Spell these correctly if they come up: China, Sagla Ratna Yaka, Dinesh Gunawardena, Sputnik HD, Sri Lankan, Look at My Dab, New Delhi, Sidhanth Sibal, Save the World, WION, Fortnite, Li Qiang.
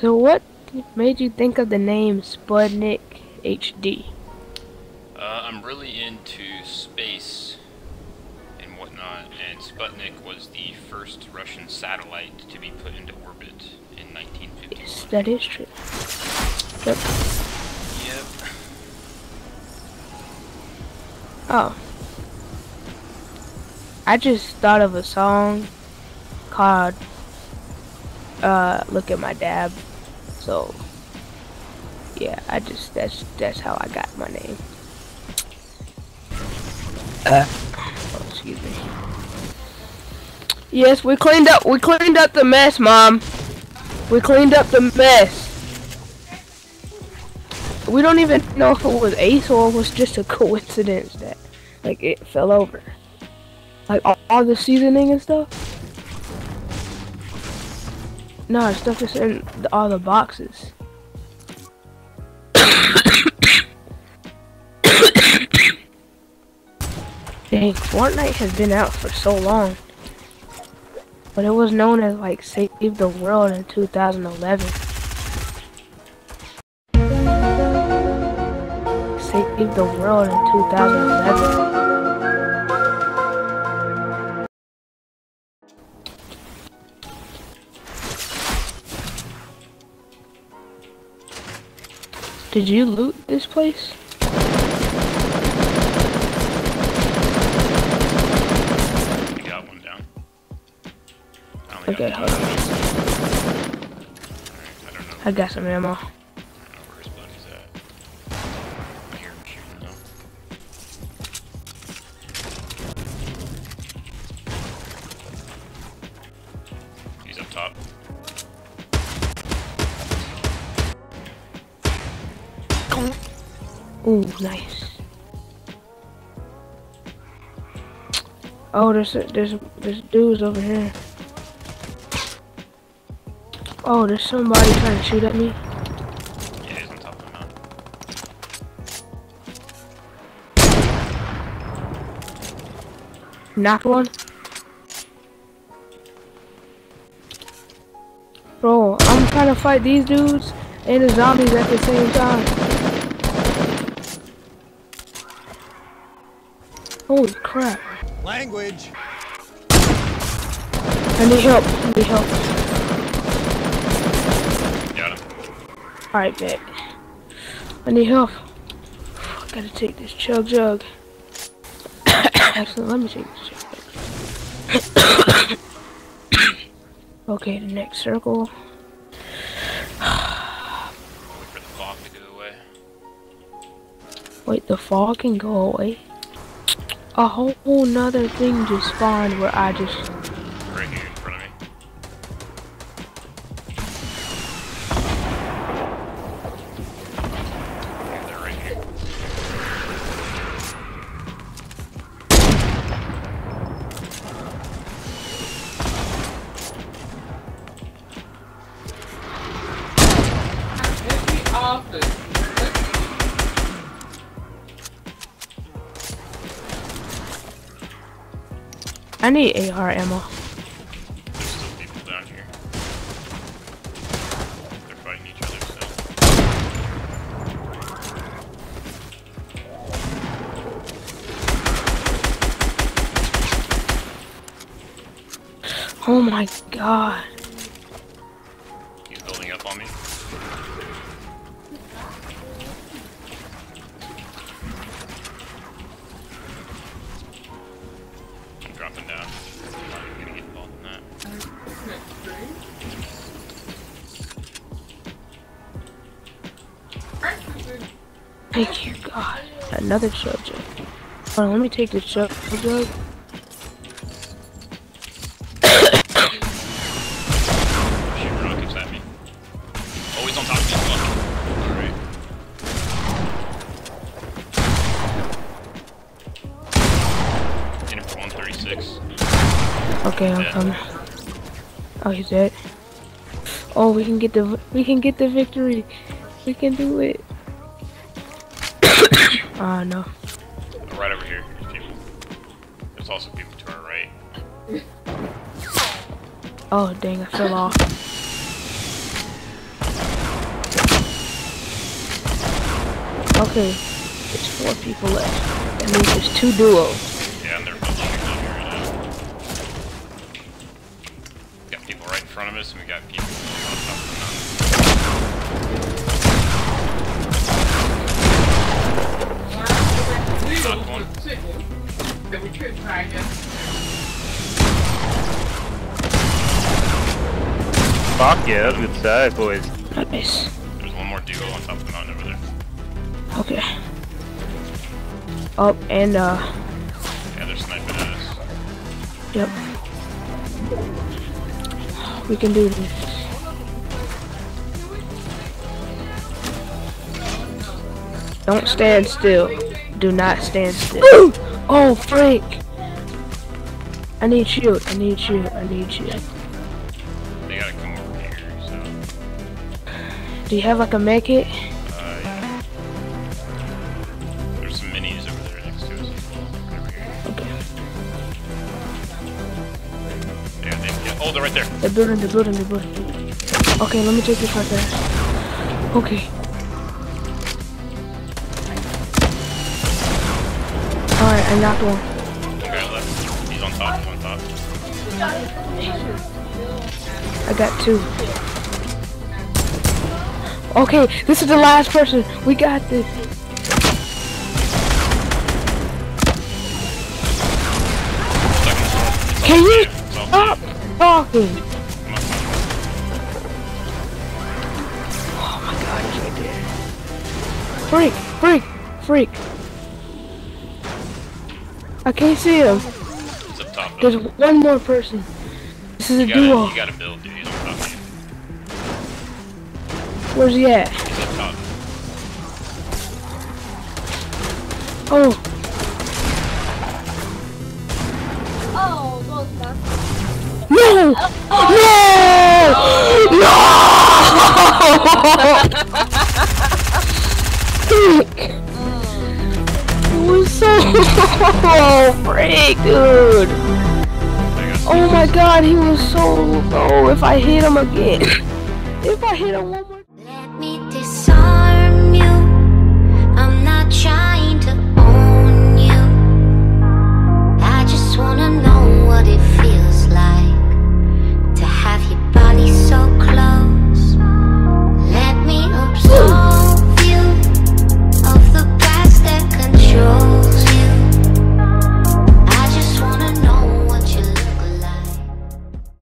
So what made you think of the name Sputnik HD? I'm really into space and whatnot, and Sputnik was the first Russian satellite to be put into orbit in 1951. Yes, that is true. Yep. Yep. Oh. I just thought of a song called Look at My Dab. So yeah, I just that's how I got my name. Oh, excuse me. Yes, we cleaned up the mess, Mom. We cleaned up the mess. We don't even know if it was ace or it was just a coincidence that like it fell over. Like all the seasoning and stuff. No, stuff is in all the boxes. Dang, Fortnite has been out for so long. But it was known as like Save the World in 2011. Save the World in 2011. Did you loot this place? We got one down. Okay, hold on. I got some ammo. I don't know where his buddy's at. I hear him shooting though. He's up top. Ooh, nice. Oh, there's dudes over here. Oh, there's somebody trying to shoot at me. Yeah, he's on top of the mountain. Knock one. Bro, I'm trying to fight these dudes and the zombies at the same time. Holy crap. Language. I need help. I need help. Got him. Alright, man. I need help. I gotta take this chug jug. Actually, let me take this chug jug. Okay, the next circle. Wait for the fog to go away. Wait, the fog can go away? A whole nother thing just spawned where I just... Right here in front of me. Yeah, they're right here. Hit me off the... I need AR ammo. There's still people down here. They're fighting each other still. Oh my god. He's building up on me. Dropping down. I'm not even gonna get involved in that. Thank you, God. Another chug jug. Hold on, let me take the chug jug. Shoot rockets at me. Oh, he's on top of me. Okay, I'm coming. Oh, he's dead. Oh, we can get the victory. We can do it. Ah, no. Right over here. There's also people to our right. Oh dang! I fell off. Okay, there's 4 people left. That means there's 2 duos. Yeah, and they're building down here right now. Got people right in front of us, and we got people on top of the mountain. Fuck yeah, that was a good side, boys. Nice. There's one more duo on top of the mountain over there. Okay. Oh, and yeah, they're sniping at us. Yep. We can do this. Don't stand still. Do not stand still. Ooh! Oh, Frank! I need you. I need you. I need you. They gotta come over here, so... Do you have like a med kit? Yeah. There's some minis over there next to us. Over here. Okay. Yeah, oh, they're right there. They're building. Okay, let me take this right there. Okay. Alright, I knocked one. Okay, left. He's on top, I got 2. Okay, this is the last person. We got this. Can you stop talking? Oh my god, he's right there. Freak. I can't see him. He's up top. There's one more person. This is a duo. You gotta build, dude. He's on top of you. Where's he at? He's up top. Oh. No! Oh. No! No! Oh, freak, dude! Oh my god, he was so low. If I hit him again, if I hit him one more time. Let me disarm you. I'm not trying to own you. I just wanna know what it feels.